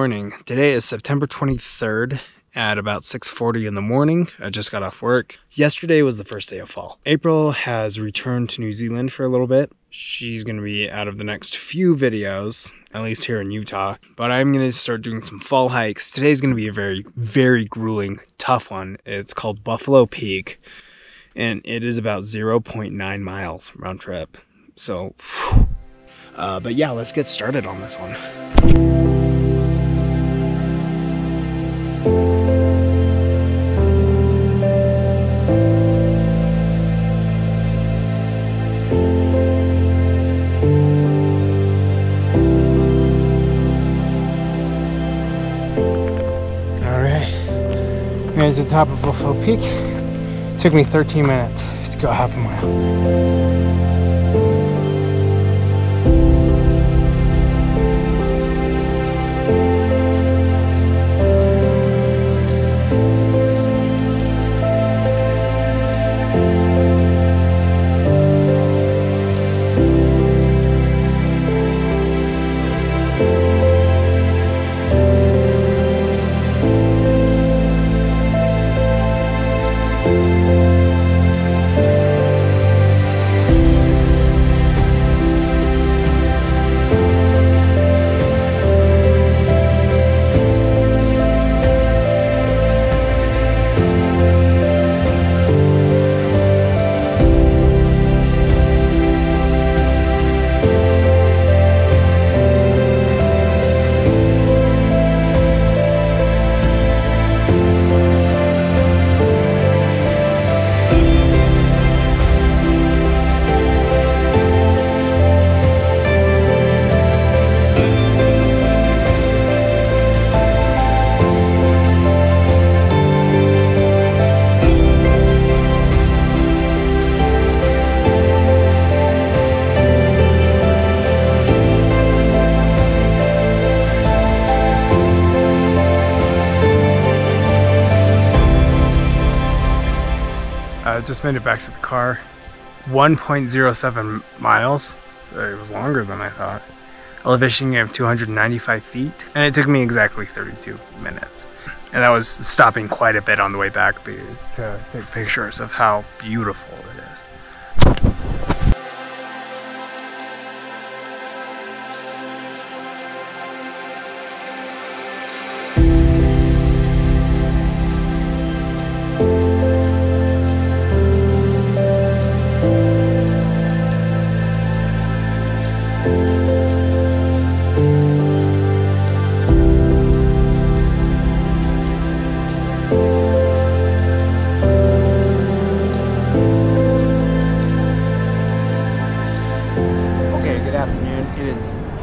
morning. Today is September 23rd at about 6:40 in the morning. I just got off work. Yesterday was the first day of fall. April has returned to New Zealand for a little bit. She's gonna be out of the next few videos, at least here in Utah, but I'm gonna start doing some fall hikes. Today's gonna be a very, very grueling, tough one. It's called Buffalo Peak, and it is about 0.9 miles round trip. So, but yeah, let's get started on this one. Here's the top of Buffalo Peak. It took me 13 minutes to go half a mile. Just made it back to the car. 1.07 miles. It was longer than I thought. Elevation of 295 feet, and it took me exactly 32 minutes. And that was stopping quite a bit on the way back to take pictures of how beautiful it is.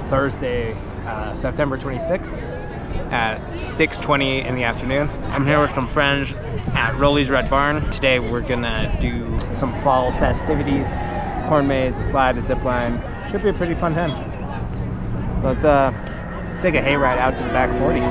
Thursday, September 26th at 6:20 in the afternoon. I'm here with some friends at Rowley's Red Barn. Today we're gonna do some fall festivities, corn maze, a slide, a zip line. Should be a pretty fun time. Let's take a hayride out to the back 40.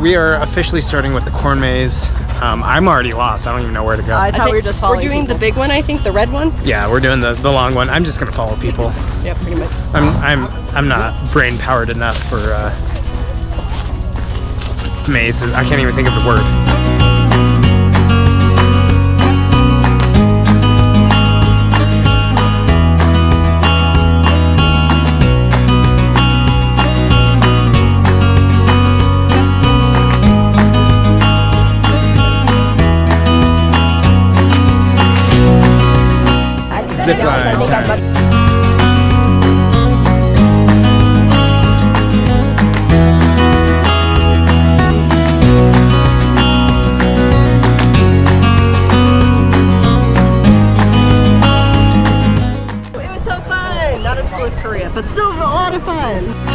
We are officially starting with the corn maze. I'm already lost. I don't even know where to go. I thought we were just following. We're doing people. The big one, I think, the red one. Yeah, we're doing the long one. I'm just gonna follow people. Yeah, pretty much. I'm not brain powered enough for mazes. I can't even think of the word. Zip line time. It was so fun! Not as cool as Korea, but still a lot of fun!